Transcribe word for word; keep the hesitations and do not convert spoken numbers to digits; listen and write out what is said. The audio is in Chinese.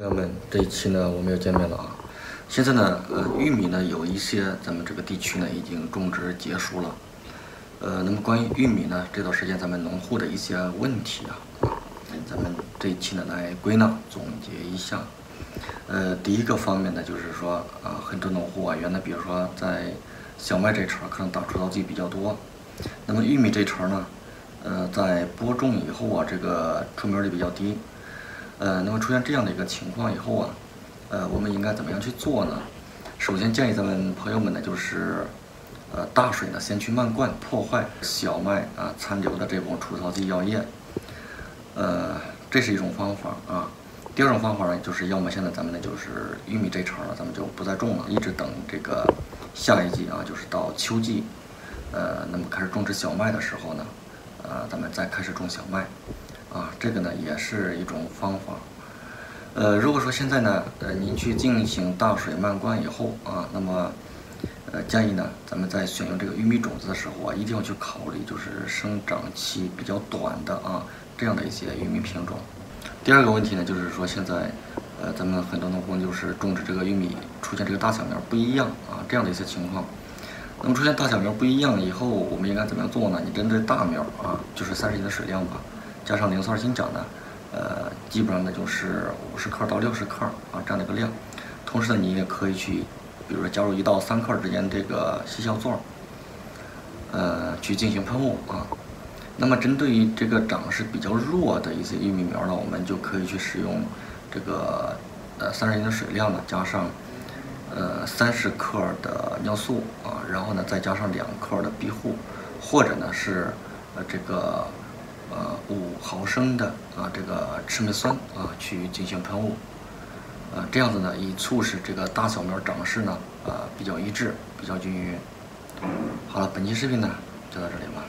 朋友们，这一期呢，我们又见面了啊！现在呢，呃，玉米呢有一些咱们这个地区呢已经种植结束了，呃，那么关于玉米呢这段时间咱们农户的一些问题啊，咱们这一期呢来归纳总结一下。呃，第一个方面呢就是说啊，很多农户啊，原来比如说在小麦这一茬可能打除草剂比较多，那么玉米这一茬呢，呃，在播种以后啊，这个出苗率比较低。 呃，那么出现这样的一个情况以后啊，呃，我们应该怎么样去做呢？首先建议咱们朋友们呢，就是，呃，大水呢先去漫灌，破坏小麦啊残留的这种除草剂药液，呃，这是一种方法啊。第二种方法呢，就是要么现在咱们呢就是玉米这茬呢，咱们就不再种了，一直等这个下一季啊，就是到秋季，呃，那么开始种植小麦的时候呢，呃，咱们再开始种小麦。 啊，这个呢也是一种方法。呃，如果说现在呢，呃，您去进行大水漫灌以后啊，那么，呃，建议呢，咱们在选用这个玉米种子的时候啊，一定要去考虑就是生长期比较短的啊这样的一些玉米品种。第二个问题呢，就是说现在，呃，咱们很多农户就是种植这个玉米出现这个大小苗不一样啊这样的一些情况。 那么出现大小苗不一样以后，我们应该怎么样做呢？你针对大苗啊，就是三十斤的水量吧，加上零散新长呢，呃，基本上呢就是五十克到六十克啊这样的一个量。同时呢，你也可以去，比如说加入一到三克之间这个细酵唑，呃，去进行喷雾啊。那么针对于这个长势比较弱的一些玉米苗呢，我们就可以去使用这个呃三十斤的水量呢，加上。 呃，三十克的尿素啊，然后呢，再加上两克的庇护，或者呢是呃这个呃五毫升的啊这个赤霉酸啊去进行喷雾，呃这样子呢，以促使这个大小苗长势呢呃比较一致，比较均匀。好了，本期视频呢就到这里吧。